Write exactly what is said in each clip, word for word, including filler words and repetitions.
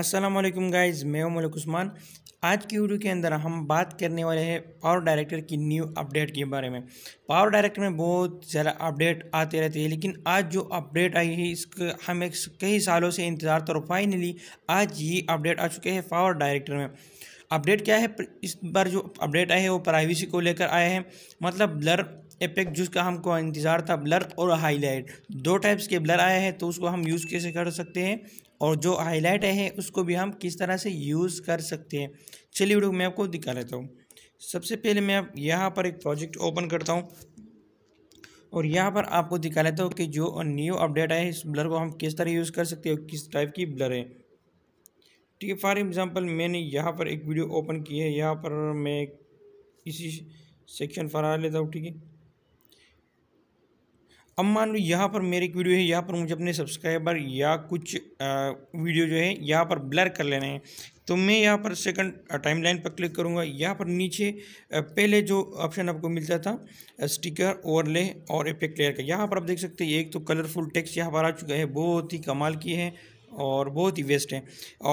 अस्सलामुअलैकुम गाइज़, मैं हूं मलिक उस्मान। आज की वीडियो के अंदर हम बात करने वाले हैं पावर डायरेक्टर की न्यू अपडेट के बारे में। पावर डायरेक्टर में बहुत ज़्यादा अपडेट आते रहते हैं, लेकिन आज जो अपडेट आई है इसका हम एक कई सालों से इंतज़ार था और फाइनली आज ये अपडेट आ चुके हैं पावर डायरेक्टर में। अपडेट क्या है? इस बार जो अपडेट आया है वो प्राइवेसी को लेकर आया है, मतलब ब्लर इफेक्ट जिसका हमको इंतज़ार था। ब्लर और हाईलाइट, दो टाइप्स के ब्लर आया है, तो उसको हम यूज़ कैसे कर सकते हैं और जो हाईलाइट है उसको भी हम किस तरह से यूज़ कर सकते हैं, चलिए वीडियो मैं आपको दिखा लेता हूँ। सबसे पहले मैं यहाँ पर एक प्रोजेक्ट ओपन करता हूँ और यहाँ पर आपको दिखा लेता हूँ कि जो न्यू अपडेट है इस ब्लर को हम किस तरह यूज़ कर सकते हैं, किस टाइप की ब्लर है। ठीक है, फॉर एग्ज़ाम्पल मैंने यहाँ पर एक वीडियो ओपन की है, यहाँ पर मैं इसी सेक्शन फरा लेता हूँ। ठीक है, अब मान लो यहाँ पर मेरी एक वीडियो है, यहाँ पर मुझे अपने सब्सक्राइबर या कुछ वीडियो जो है यहाँ पर ब्लर कर लेना है, तो मैं यहाँ पर सेकंड टाइमलाइन पर क्लिक करूँगा। यहाँ पर नीचे पहले जो ऑप्शन आपको मिलता था स्टिकर ओवरले और इफेक्ट लेयर का, यहाँ पर आप देख सकते हैं एक तो कलरफुल टेक्स्ट यहाँ पर आ चुका है, बहुत ही कमाल की है और बहुत ही वेस्ट है।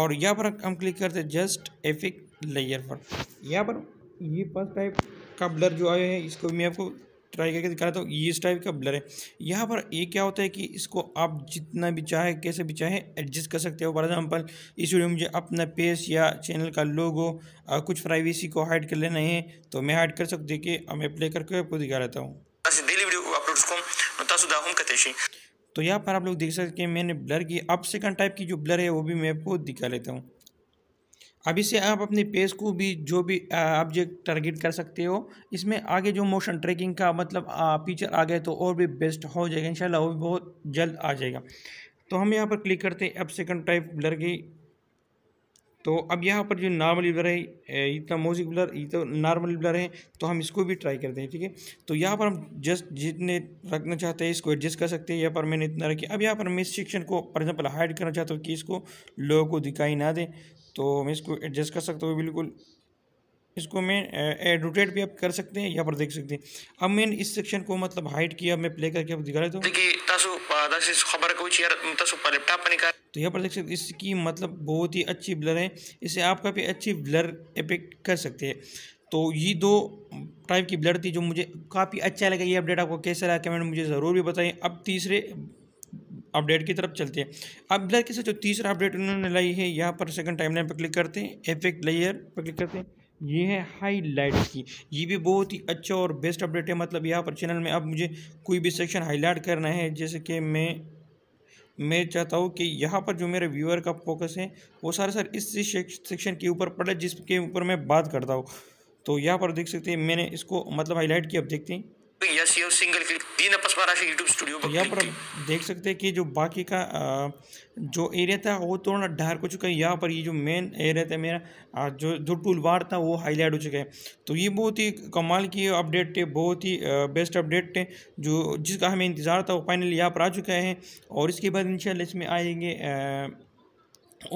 और यहाँ पर हम क्लिक करते हैं जस्ट इफेक्ट लेयर पर। यहाँ पर ये फर्स्ट टाइप का ब्लर जो आया है इसको मैं आपको ट्राई करके दिखा रहा था, ये इस टाइप का ब्लर है। यहाँ पर ये क्या होता है कि इसको आप जितना भी चाहे कैसे भी चाहे एडजस्ट कर सकते हो। फॉर एग्जाम्पल इस वीडियो में मुझे अपना पेज या चैनल का लोगो कुछ प्राइवेसी को हाइड कर लेना है, तो मैं हाइड कर सकता हूँ। देखिए मैं प्ले करके आपको दिखा रहता हूँ। तो यहाँ पर आप लोग देख सकते हैं मैंने ब्लर की। अब सेकंड टाइप की जो ब्लर है वो भी मैं आपको दिखा लेता हूँ। अब इससे आप अपने पेज को भी जो भी ऑब्जेक्ट टारगेट कर सकते हो। इसमें आगे जो मोशन ट्रैकिंग का मतलब फीचर आ गया तो और भी बेस्ट हो जाएगा इंशाल्लाह, वो भी बहुत जल्द आ जाएगा। तो हम यहाँ पर क्लिक करते हैं अब सेकंड टाइप ब्लर की। तो अब यहाँ पर जो नॉर्मल ब्लर है, इतना मोजिक ब्लर, ये तो नॉर्मल ब्लर है, तो हम इसको भी ट्राई करते हैं। ठीक है, तो यहाँ पर हम जस्ट जितने रखना चाहते हैं इसको एडजस्ट कर सकते हैं। यहाँ पर मैंने इतना रखी। अब यहाँ पर मैं इस सेक्शन को फॉर एग्जाम्पल हाइड करना चाहता हूँ कि इसको लोगों को दिखाई ना दे, तो मैं इसको एडजस्ट कर सकता हूँ बिल्कुल। इसको मैं रोटेट भी आप कर सकते हैं, यहाँ पर देख सकते हैं। अब मैंने इस सेक्शन को मतलब हाइड किया, मैं प्ले करके आप दिखा रहा था। तो यहाँ पर देख सकते इसकी मतलब बहुत ही अच्छी ब्लर है, इससे आप काफ़ी अच्छी ब्लर इफेक्ट कर सकते हैं। तो ये दो टाइप की ब्लर थी जो मुझे काफ़ी अच्छा लगा। ये अपडेट आपको कैसा लगा कमेंट मुझे ज़रूर भी बताएं। अब तीसरे अपडेट की तरफ चलते हैं। अब ब्लर के साथ जो तीसरा अपडेट उन्होंने लाई है, यहाँ पर सेकंड टाइमलाइन पर क्लिक करते हैं, इफेक्ट लेयर पर क्लिक करते हैं, ये है हाईलाइट की। ये भी बहुत ही अच्छा और बेस्ट अपडेट है, मतलब यहाँ पर चैनल में अब मुझे कोई भी सेक्शन हाईलाइट करना है, जैसे कि मैं मैं चाहता हूँ कि यहाँ पर जो मेरे व्यूअर का फोकस है वो सारे सारे इस सेक्शन के ऊपर पड़े जिसके ऊपर मैं बात करता हूँ। तो यहाँ पर देख सकते हैं मैंने इसको मतलब हाईलाइट किया, आप देखते हैं। तो यहाँ पर देख सकते हैं कि जो बाकी का जो एरिया था वो थोड़ा ढार्क हो चुका है। यहाँ पर ये जो मेन एरिया था मेरा, जो जो टूल बार था वो हाईलाइट हो चुका है। तो ये बहुत ही कमाल की अपडेट है, बहुत ही बेस्ट अपडेट है जो जिसका हमें इंतज़ार था वो फाइनली यहाँ पर आ चुका है। और इसके बाद इंशाल्लाह इसमें आएंगे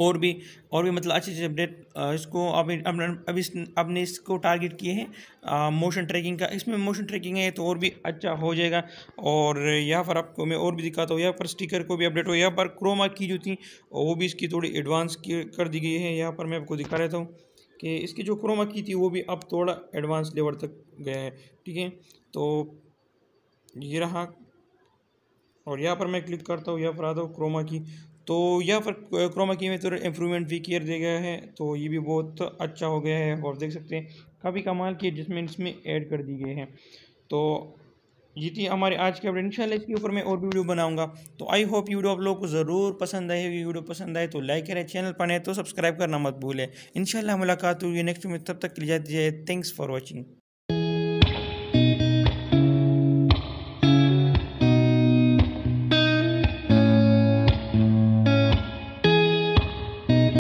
और भी और भी मतलब अच्छे अच्छे अपडेट। इसको अभी अब इस अपने इसको टारगेट किए हैं मोशन ट्रैकिंग का, इसमें मोशन ट्रैकिंग है तो और भी अच्छा हो जाएगा। और यहाँ पर आपको मैं और भी दिखाता हूँ। यहाँ पर स्टिकर को भी अपडेट हो, यहाँ पर क्रोमा की जो थी वो भी इसकी थोड़ी एडवांस कर दी गई है। यहाँ पर मैं आपको दिखा रहता हूँ कि इसकी जो क्रोमा की थी वो भी अब थोड़ा एडवांस लेवल तक गया है। ठीक है, तो ये रहा। और यहाँ पर मैं क्लिक करता हूँ, यहाँ पर आता हूँ क्रोमा की, तो यहाँ पर क्रोमा की में थोड़ा इम्प्रूवमेंट भी किया गया है, तो ये भी बहुत अच्छा हो गया है। और देख सकते हैं काफ़ी कमाल की एडजस्टमेंट्स में ऐड कर दी गई हैं। तो ये थी हमारे आज के अपडेट। इंशाल्लाह इसके ऊपर मैं और भी वीडियो बनाऊंगा। तो आई होप वीडियो आप लोगों को ज़रूर पसंद आए। वीडियो पसंद आए तो लाइक करें, चैनल पर नए तो सब्सक्राइब करना मत भूलें। इंशाल्लाह मुलाकात होगी नेक्स्ट में, तब तक के लिए थैंक्स फॉर वॉचिंग।